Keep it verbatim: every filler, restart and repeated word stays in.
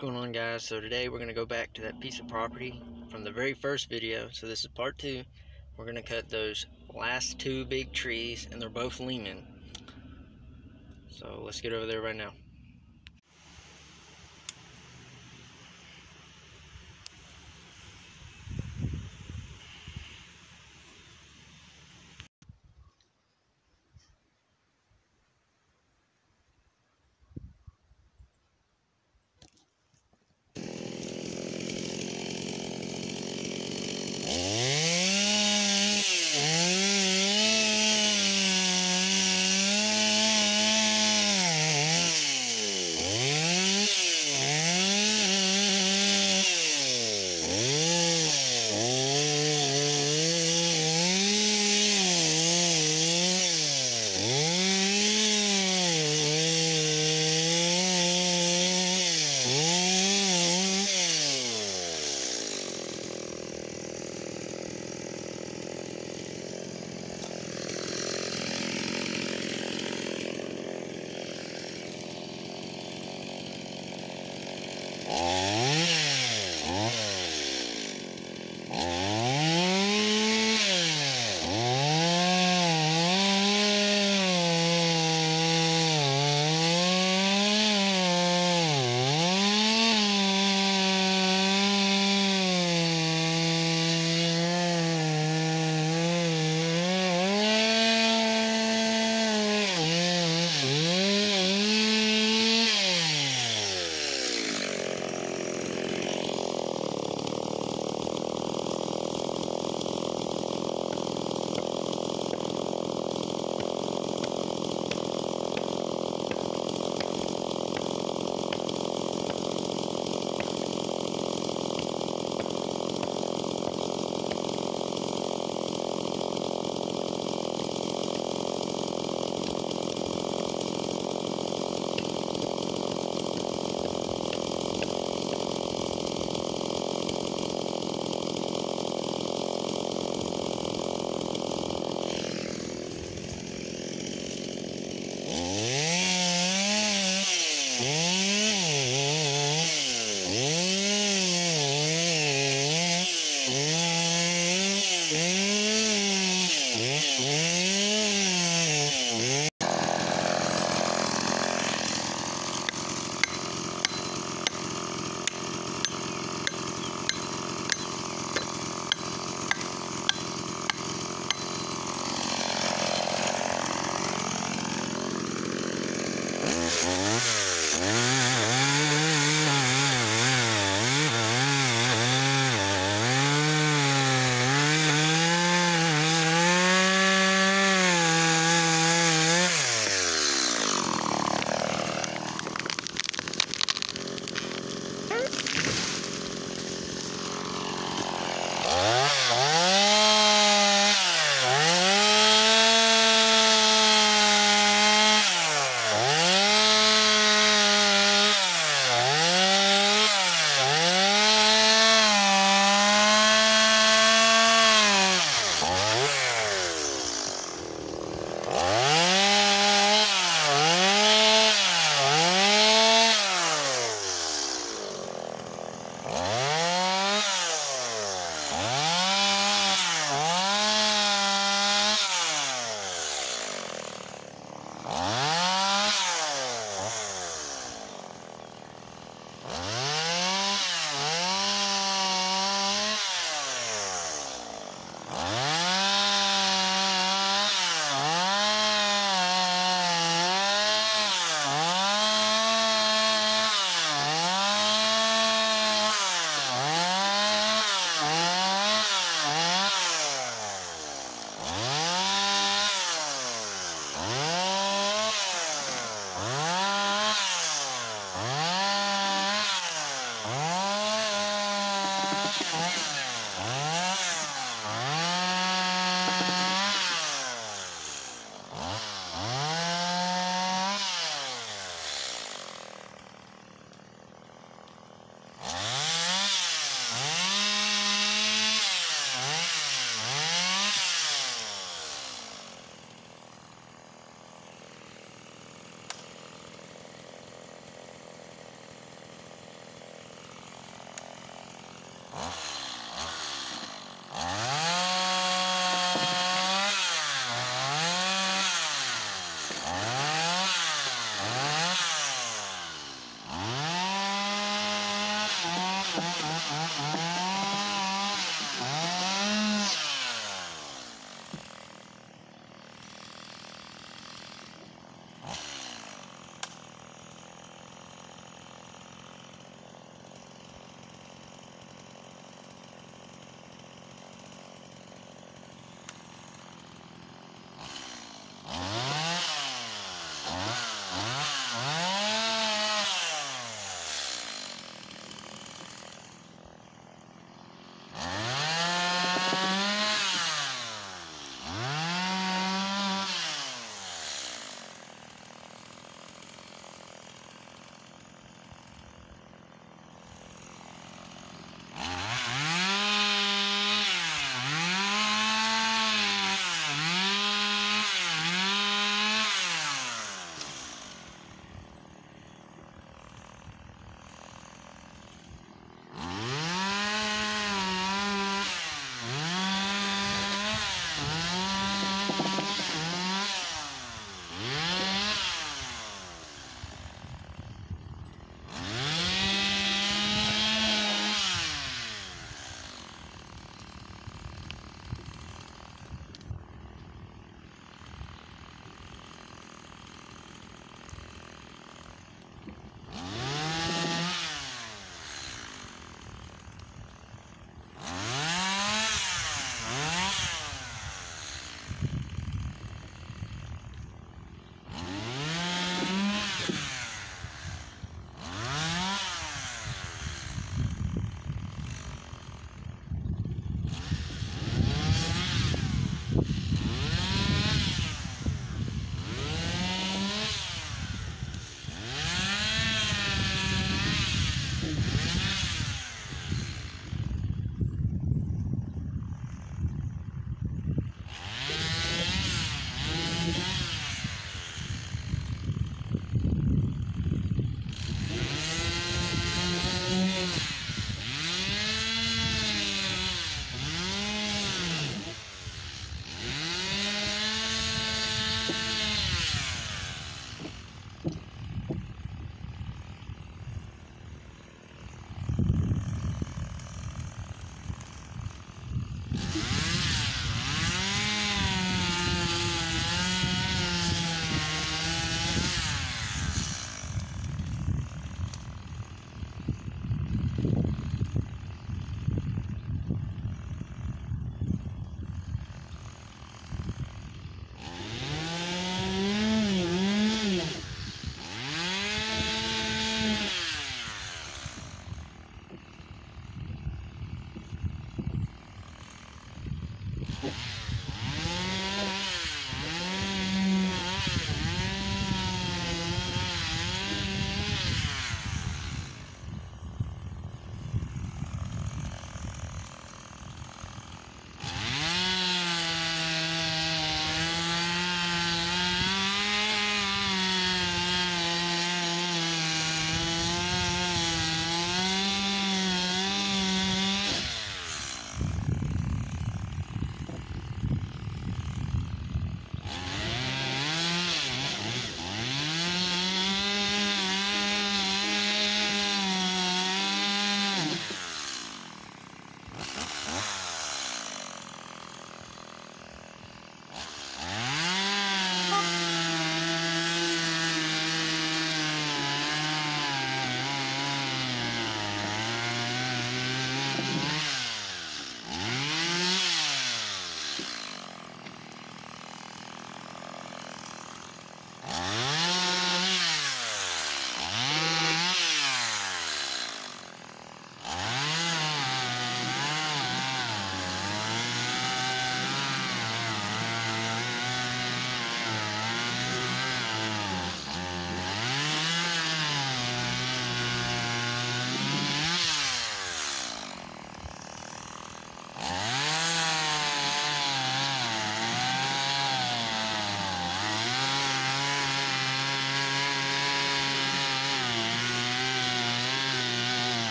What's going on, guys? So today we're going to go back to that piece of property from the very first video. So this is part two. We're going to cut those last two big trees, and they're both leaning. So let's get over there right now.